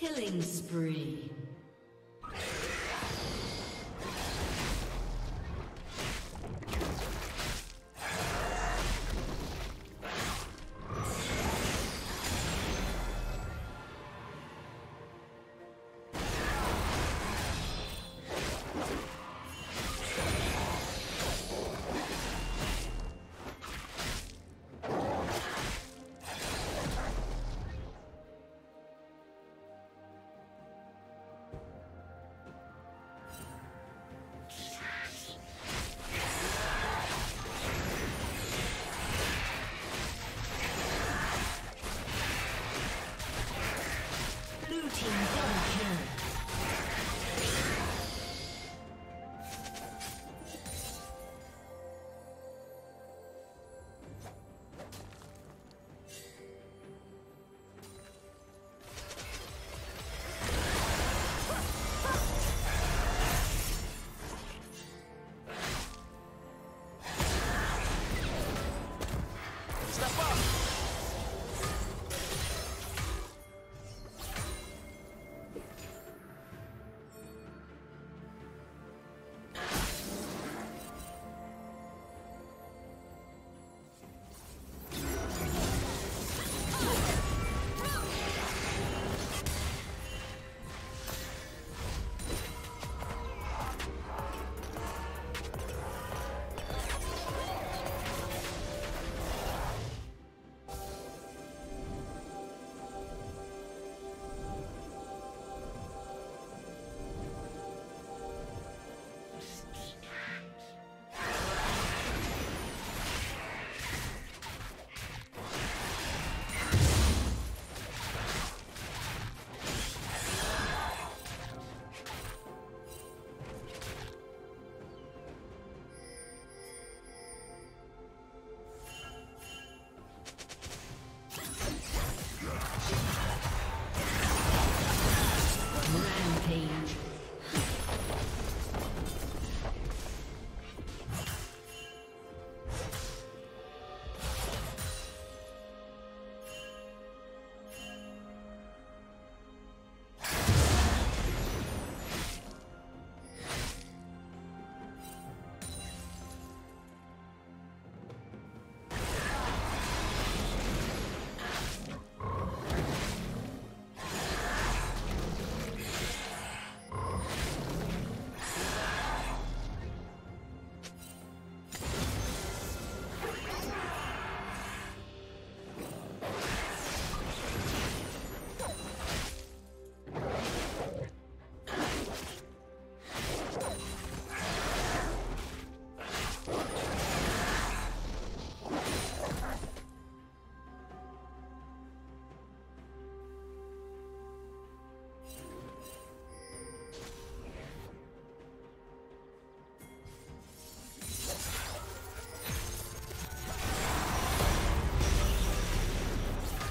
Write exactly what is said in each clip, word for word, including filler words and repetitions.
Killing spree.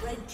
The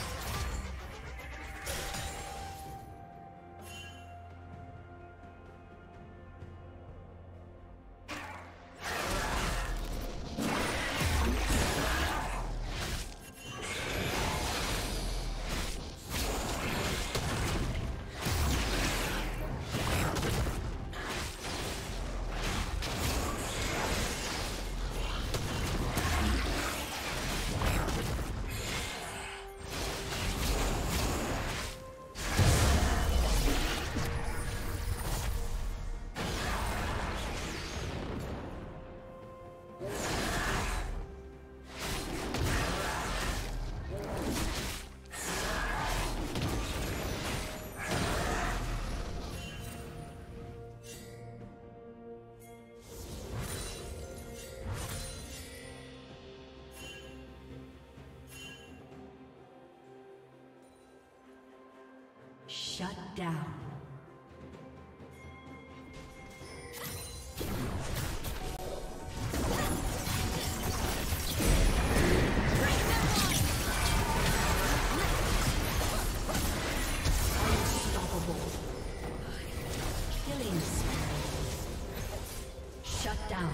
Shut down.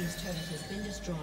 team's turret has been destroyed.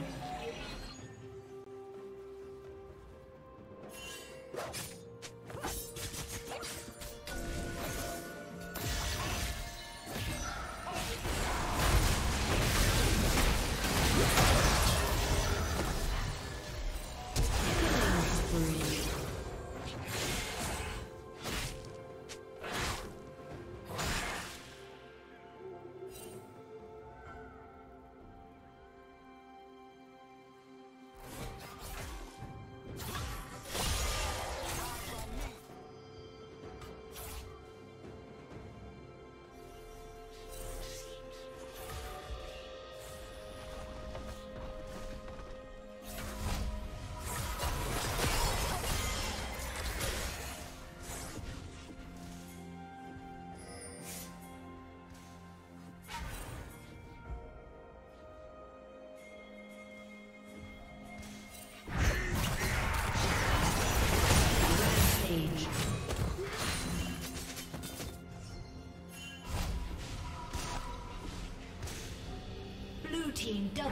Team double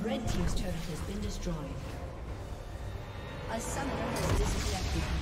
Red team's turret has been destroyed. A summoner has disconnected.